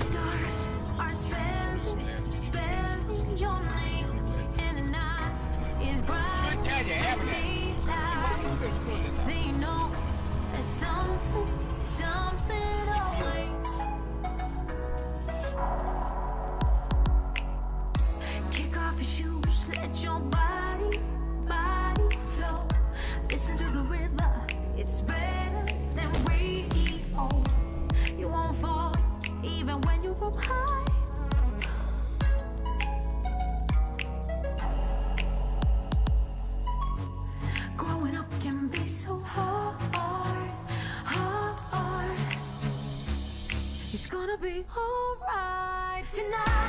stars are spelling your name, and the night is bright. They know that something always. Kick off your shoes, let your body flow. Listen to the river, it's better than radio. You won't fall even when you're up high. Growing up can be so hard. It's gonna be alright tonight.